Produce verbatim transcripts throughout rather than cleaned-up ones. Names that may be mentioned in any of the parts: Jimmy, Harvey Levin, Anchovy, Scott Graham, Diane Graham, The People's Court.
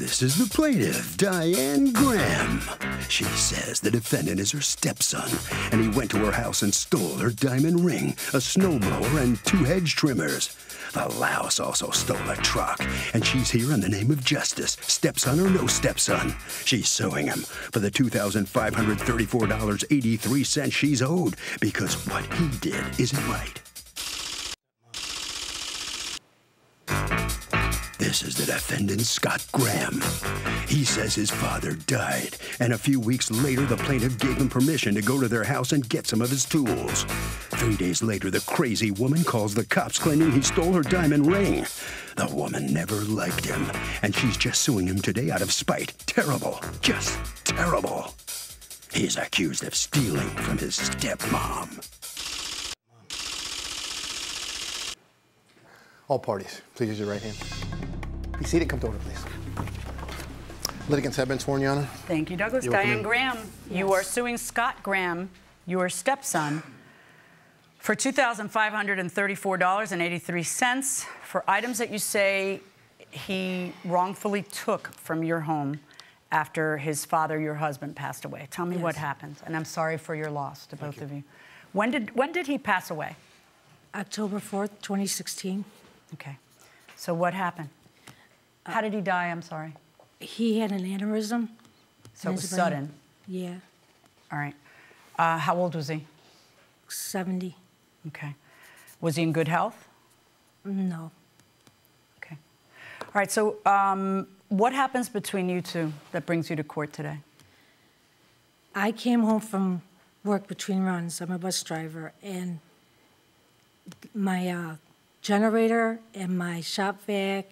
This is the plaintiff, Diane Graham. She says the defendant is her stepson, and he went to her house and stole her diamond ring, a snowblower, and two hedge trimmers. The louse also stole a truck, and she's here in the name of justice, stepson or no stepson. She's suing him for the two thousand five hundred thirty-four dollars and eighty-three cents she's owed, because what he did isn't right. This is the defendant, Scott Graham. He says his father died, and a few weeks later, the plaintiff gave him permission to go to their house and get some of his tools. Three days later, the crazy woman calls the cops, claiming he stole her diamond ring. The woman never liked him, and she's just suing him today out of spite. Terrible, just terrible. He's accused of stealing from his stepmom. All parties, please use your right hand. Be seated, come to order, please. Litigants have been sworn, Your Honor. Thank you, Douglas. You're Diane Graham, yes. You are suing Scott Graham, your stepson, for two thousand five hundred thirty-four dollars and eighty-three cents for items that you say he wrongfully took from your home after his father, your husband, passed away. Tell me yes. what happened, and I'm sorry for your loss to Thank both you. of you. When did, when did he pass away? October fourth, twenty sixteen. Okay. So what happened? Uh, How did he die? I'm sorry. He had an aneurysm. So it was sudden? Yeah. All right. Uh, how old was he? seventy. Okay. Was he in good health? No. Okay. All right. So um, what happens between you two that brings you to court today? I came home from work between runs. I'm a bus driver. And my uh, generator and my shop vac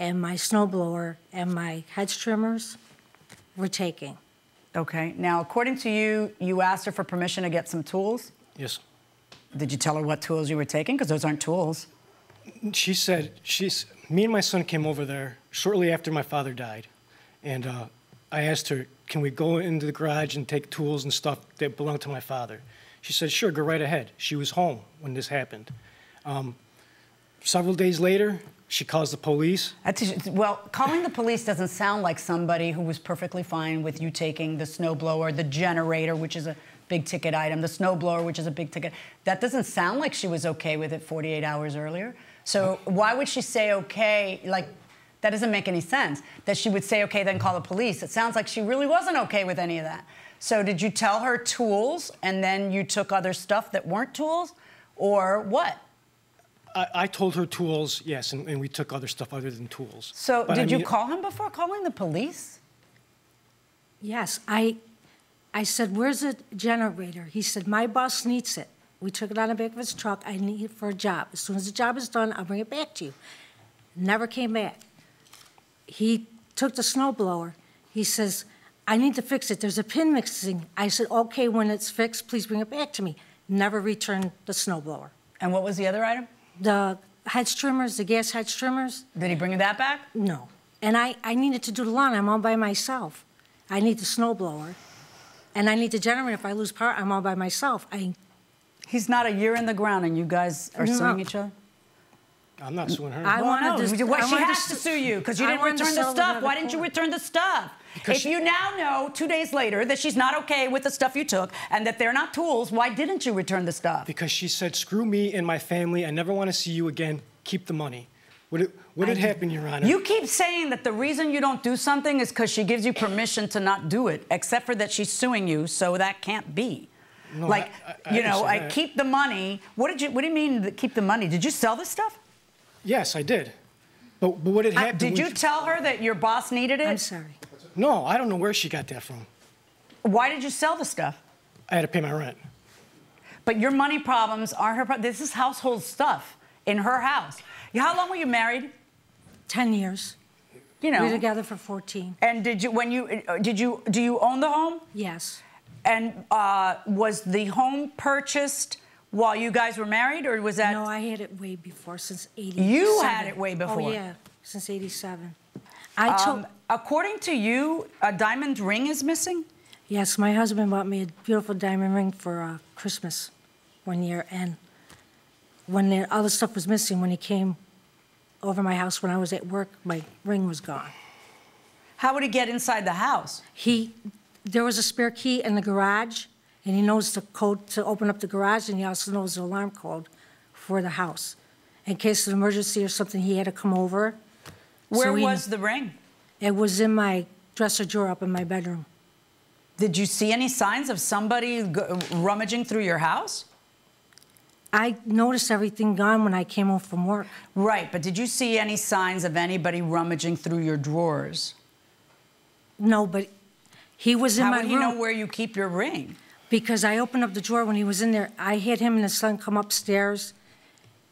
and my snowblower and my hedge trimmers were taken. Okay. Now, according to you, you asked her for permission to get some tools? Yes. Did you tell her what tools you were taking? Because those aren't tools. She said, she's, me and my son came over there shortly after my father died. And uh, I asked her, can we go into the garage and take tools and stuff that belong to my father? She said, sure, go right ahead. She was home when this happened. Um, several days later, she calls the police. Well, calling the police doesn't sound like somebody who was perfectly fine with you taking the snowblower, the generator, which is a big-ticket item, the snowblower, which is a big-ticket. That doesn't sound like she was okay with it forty-eight hours earlier. So why would she say okay? Like, that doesn't make any sense, that she would say okay, then call the police. It sounds like she really wasn't okay with any of that. So did you tell her tools, and then you took other stuff that weren't tools, or what? I, I told her tools, yes, and, and we took other stuff other than tools. So but did I mean, you call him before calling the police? Yes. I, I said, where's the generator? He said, my boss needs it. We took it on the back of his truck. I need it for a job. As soon as the job is done, I'll bring it back to you. Never came back. He took the snowblower. He says, I need to fix it. There's a pin missing. I said, okay, when it's fixed, please bring it back to me. Never returned the snowblower. And what was the other item? The hedge trimmers, the gas hedge trimmers. Did he bring that back? No. And I, I needed to do the lawn. I'm all by myself. I need the snowblower. And I need the generator. If I lose power, I'm all by myself. I. He's not a year in the ground, and you guys are no. suing each other? I'm not suing her. I well, want no. to. Well, she has to sue you because you didn't return the stuff. Why didn't you return the stuff? Because if she, you now know two days later that she's not okay with the stuff you took and that they're not tools, why didn't you return the stuff? Because she said, "Screw me and my family. I never want to see you again. Keep the money." Would it? Would it happen, Your Honor? You keep saying that the reason you don't do something is because she gives you permission to not do it, except for that she's suing you, so that can't be. No, like, I, I, you know, I, I keep the money. What did you? What do you mean? Keep the money? Did you sell this stuff? Yes, I did. But, but what had happened... Uh, did you tell her that your boss needed it? I'm sorry. No, I don't know where she got that from. Why did you sell the stuff? I had to pay my rent. But your money problems aren't her problem. This is household stuff in her house. How long were you married? Ten years. You know. We were together for fourteen. And did you, when you, did you, do you own the home? Yes. And uh, was the home purchased while you guys were married, or was that... No, I had it way before, since eighty-seven. You had it way before? Oh, yeah, since eighty-seven. I um, told... According to you, a diamond ring is missing? Yes, my husband bought me a beautiful diamond ring for uh, Christmas one year, and when the other stuff was missing, when he came over my house when I was at work, my ring was gone. How would he get inside the house? He, there was a spare key in the garage, and he knows the code to open up the garage, and he also knows the alarm code for the house. In case of an emergency or something, he had to come over. Where was the ring? It was in my dresser drawer up in my bedroom. Did you see any signs of somebody g rummaging through your house? I noticed everything gone when I came home from work. Right, but did you see any signs of anybody rummaging through your drawers? No, but he was in my room. How would he know where you keep your ring? Because I opened up the drawer when he was in there. I had him and his son come upstairs,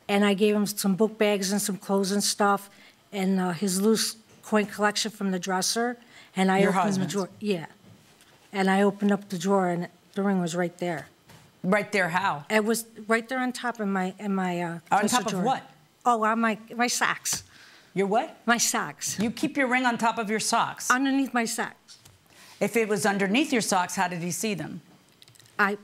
and I gave him some book bags and some clothes and stuff, and uh, his loose coin collection from the dresser. And I your opened husband's. the drawer. Yeah, and I opened up the drawer, and the ring was right there. Right there, how? It was right there on top of my in my. Uh, on top drawer. of what? Oh, on my my socks. Your what? My socks. You keep your ring on top of your socks? Underneath my socks. If it was underneath your socks, how did he see them? I. Did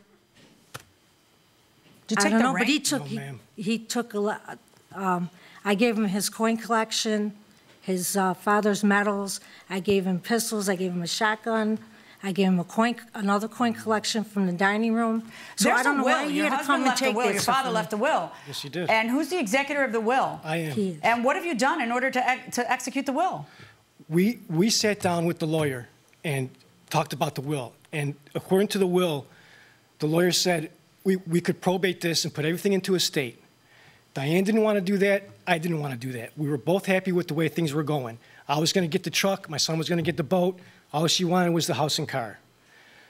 you take I don't the know, ring? but he took. Oh, he, he took a lot. Um, I gave him his coin collection, his uh, father's medals. I gave him pistols. I gave him a shotgun. I gave him a coin, another coin collection from the dining room. So There's I don't know why he had to come and take this. Your father left a will. Yes, he did. And who's the executor of the will? I am. He is. And what have you done in order to ex to execute the will? We we sat down with the lawyer and talked about the will. And according to the will, the lawyer said we we could probate this and put everything into estate. Diane didn't want to do that. I didn't want to do that. We were both happy with the way things were going. I was going to get the truck. My son was going to get the boat. All she wanted was the house and car.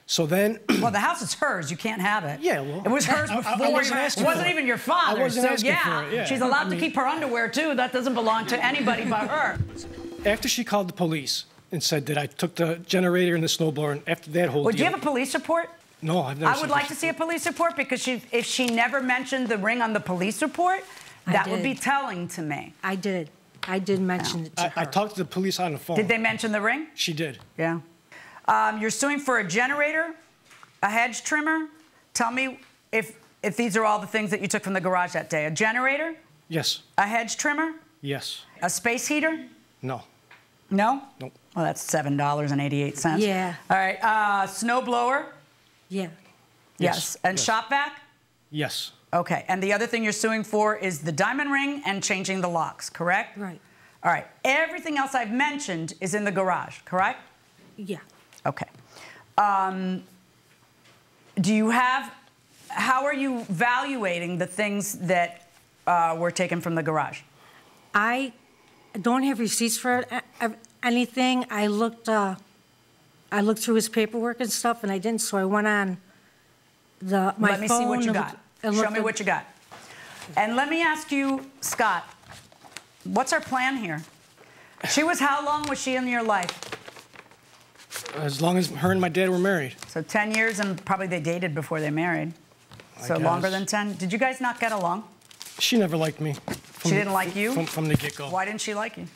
So then... Well, the house is hers. You can't have it. Yeah, well... It was hers before. I, I wasn't you, it wasn't even your father. I wasn't so, asking yeah, for it, yeah. She's allowed I mean, to keep her underwear, too. That doesn't belong to anybody but her. After she called the police and said that I took the generator and the snowblower, and after that whole well, deal... Do you have a police report? No, I've never I would like to see a police report, because she, if she never mentioned the ring on the police report, I that did. would be telling to me. I did. I did mention yeah. it to I, her. I talked to the police on the phone. Did they mention the ring? She did. Yeah. Um, you're suing for a generator, a hedge trimmer. Tell me if, if these are all the things that you took from the garage that day. A generator? Yes. A hedge trimmer? Yes. A space heater? No. No? Nope. Well, that's seven dollars and eighty-eight cents. Yeah. All right. Uh, snow blower? Yeah. Yes. yes. And yes. shop vac? Yes. Okay, and the other thing you're suing for is the diamond ring and changing the locks, correct? Right. All right, everything else I've mentioned is in the garage, correct? Yeah. Okay. Um, do you have, how are you valuating the things that uh, were taken from the garage? I don't have receipts for anything. I looked, uh, I looked through his paperwork and stuff, and I didn't, so I went on the, my phone. Let me see what you got. Show me what you got. And let me ask you, Scott, what's our plan here? She was, how long was she in your life? As long as her and my dad were married. So ten years, and probably they dated before they married. So longer than ten. Did you guys not get along? She never liked me. She didn't like you? From, from the get-go. Why didn't she like you?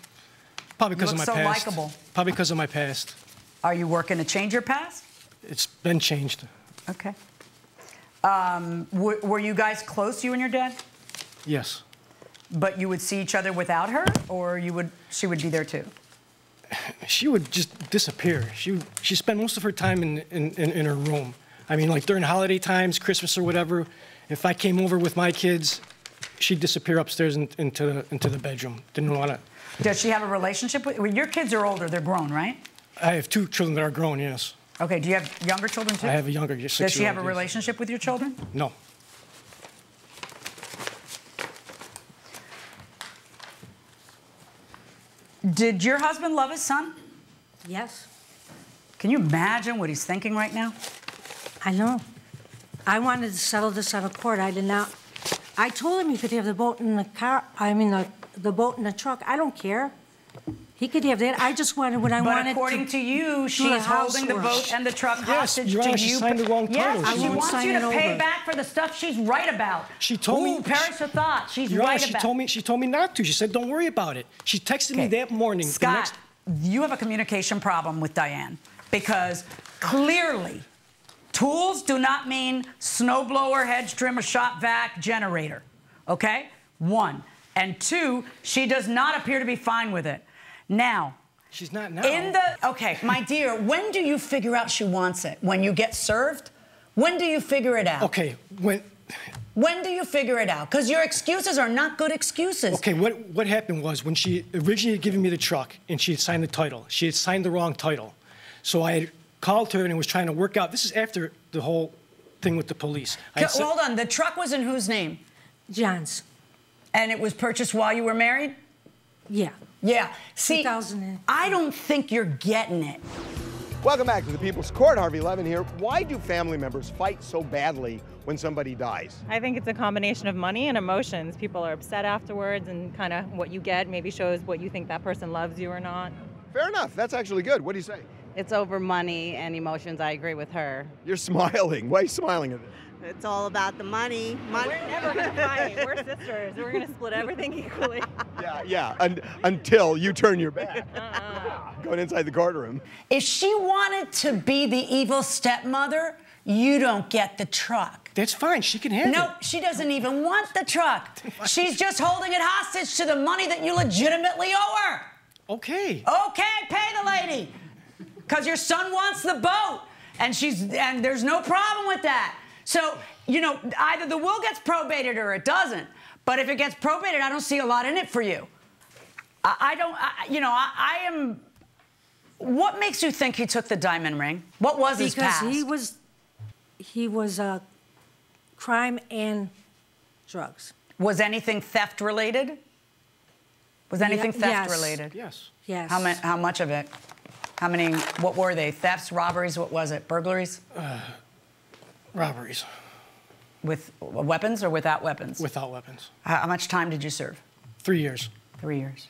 Probably because of my past. You look so likable. Probably because of my past. Are you working to change your past? It's been changed. Okay. Um, were, were you guys close, you and your dad? Yes. But you would see each other without her, or you would? She would be there too. She would just disappear. She she spent most of her time in in, in in her room. I mean, like during holiday times, Christmas or whatever. If I came over with my kids, she'd disappear upstairs in, into the, into the bedroom. Didn't want to. Does she have a relationship with? Well, your kids are older. They're grown, right? I have two children that are grown. Yes. Okay, do you have younger children, too? I have a younger, six-year-old. Does she have a relationship with your children? No. Did your husband love his son? Yes. Can you imagine what he's thinking right now? I know. I wanted to settle this out of court. I did not. I told him he could have the boat and the car, I mean, the, the boat and the truck. I don't care. He could have that. I just wanted what I but wanted. But according to, to you, she's holding the boat and the truck hostage yes, to you. She signed the wrong title. Yes, she, she wants you to pay over. back for the stuff she's right about. She told Ooh, me. Perish the thought. She's Your right Honor, she about. Told me. She told me not to. She said, "Don't worry about it." She texted okay. me that morning. Scott, the next... you have a communication problem with Diane, because clearly, tools do not mean snowblower, hedge trimmer, shop vac, generator. Okay, one and two. She does not appear to be fine with it. Now, She's not now. In the... Okay, my dear, when do you figure out she wants it? When you get served? When do you figure it out? Okay, when... When do you figure it out? Because your excuses are not good excuses. Okay, what, what happened was when she originally had given me the truck and she had signed the title, she had signed the wrong title. So I had called her and was trying to work out. This is after the whole thing with the police. I said, hold on, the truck was in whose name? John's. And it was purchased while you were married? Yeah. Yeah. See, I don't think you're getting it. Welcome back to The People's Court. Harvey Levin here. Why do family members fight so badly when somebody dies? I think it's a combination of money and emotions. People are upset afterwards, and kind of what you get maybe shows what you think that person loves you or not. Fair enough. That's actually good. What do you say? It's over money and emotions. I agree with her. You're smiling. Why are you smiling at it? It's all about the money. money. We're never going to fight. We're sisters. We're going to split everything equally. Yeah, yeah, and, until you turn your back. Uh-uh. Going inside the courtroom. If she wanted to be the evil stepmother, you don't get the truck. That's fine. She can handle no, it. No, she doesn't even want the truck. She's just holding it hostage to the money that you legitimately owe her. Okay. Okay, pay the lady. Because your son wants the boat, and she's and there's no problem with that. So, you know, either the will gets probated or it doesn't. But if it gets probated, I don't see a lot in it for you. I, I don't, I, you know, I, I am... What makes you think he took the diamond ring? What was his past? Because he was... He was, uh, crime and drugs. Was anything theft-related? Was anything yeah, theft-related? Yes. Yes. How, ma how much of it? How many... What were they? Thefts, robberies, what was it? Burglaries? Uh... Robberies. With weapons or without weapons? Without weapons. How much time did you serve? Three years. Three years.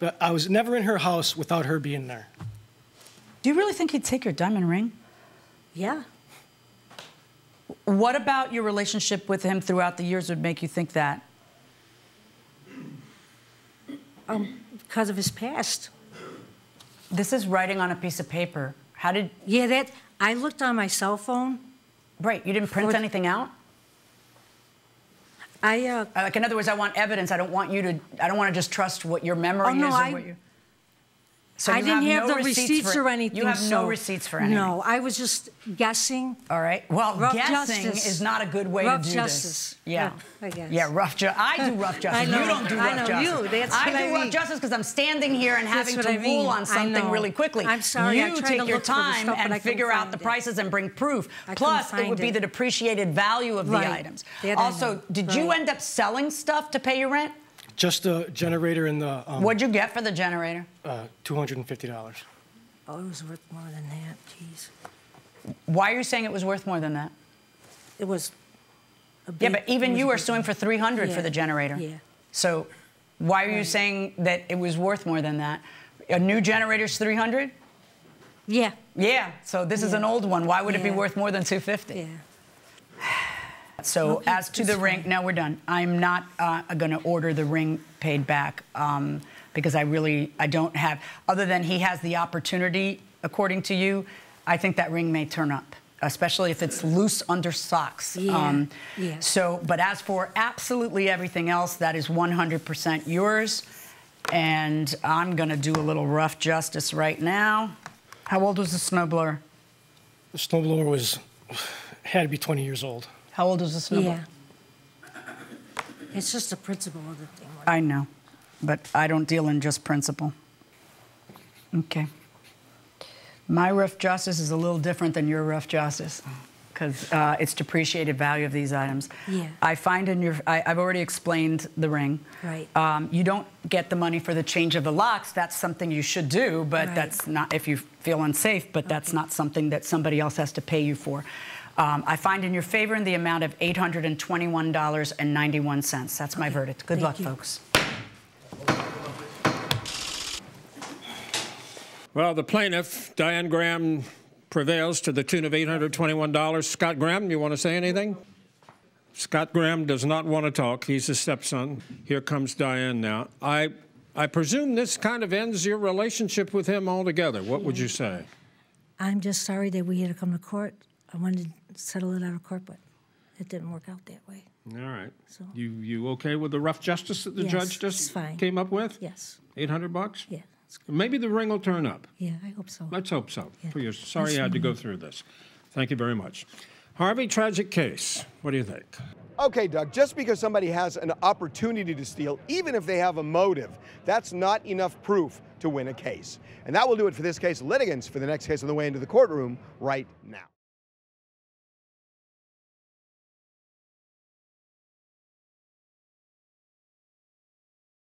But I was never in her house without her being there. Do you really think he'd take your diamond ring? Yeah. What about your relationship with him throughout the years would make you think that? Um, because of his past. This is writing on a piece of paper. How did... Yeah, that... I looked on my cell phone. Right, you didn't print Would, anything out? I, uh... Like, in other words, I want evidence. I don't want you to... I don't want to just trust what your memory oh, no, is or I, what you... So I you didn't have, have no the receipts, receipts for, or anything, You have so, no receipts for anything. No, I was just guessing. All right. Well, rough guessing justice. is not a good way rough to do justice. this. Yeah. Rough justice. Yeah, I guess. Yeah, rough justice. I do rough justice. I know. You don't do rough I know justice. You. That's I what do I rough mean. justice because I'm standing here and That's having to I mean. rule on something really quickly. I'm sorry. You I take to your time stuff, and figure out the it. prices and bring proof. I Plus, it would be the depreciated value of the items. Also, did you end up selling stuff to pay your rent? Just the generator and the... Um, What'd you get for the generator? Uh, two hundred fifty dollars. Oh, it was worth more than that, jeez. Why are you saying it was worth more than that? It was... A big, yeah, but even you were suing for three hundred dollars yeah, for the generator. Yeah. So why are you right. saying that it was worth more than that? A new generator's three hundred dollars? Yeah. Yeah, so this yeah. is an old one. Why would yeah. it be worth more than two hundred fifty dollars? Yeah. So okay, as to the ring, now we're done. I'm not uh, going to order the ring paid back um, because I really, I don't have, other than he has the opportunity, according to you, I think that ring may turn up, especially if it's loose under socks. Yeah, um, yeah. So, but as for absolutely everything else, that is one hundred percent yours. And I'm going to do a little rough justice right now. How old was the snowblower? The snowblower was, had to be twenty years old. How old is this number? Yeah. It's just the principle of the thing. Right? I know, but I don't deal in just principle. Okay. My rough justice is a little different than your rough justice because uh, it's depreciated value of these items. Yeah. I find in your, I, I've already explained the ring. Right. Um, you don't get the money for the change of the locks. That's something you should do, but right. that's not, if you feel unsafe, but okay. that's not something that somebody else has to pay you for. Um, I find in your favor in the amount of eight hundred twenty-one dollars and ninety-one cents. That's my okay. verdict. Good Thank luck, you. folks. Well, the plaintiff, Diane Graham, prevails to the tune of eight hundred twenty-one dollars. Scott Graham, you want to say anything? Scott Graham does not want to talk. He's a stepson. Here comes Diane now. I, I presume this kind of ends your relationship with him altogether. What yeah. would you say? I'm just sorry that we had to come to court. I wanted to settle it out of court, but it didn't work out that way. All right. So you you okay with the rough justice that the yes, judge just it's fine. came up with? Yes. eight hundred bucks? Yeah. Maybe the ring will turn up. Yeah, I hope so. Let's hope so. Yeah. For your sorry That's you had to go through this. Thank you very much. Harvey, tragic case. What do you think? Okay, Doug, just because somebody has an opportunity to steal, even if they have a motive, that's not enough proof to win a case. And that will do it for this case. Litigants for the next case on the way into the courtroom right now.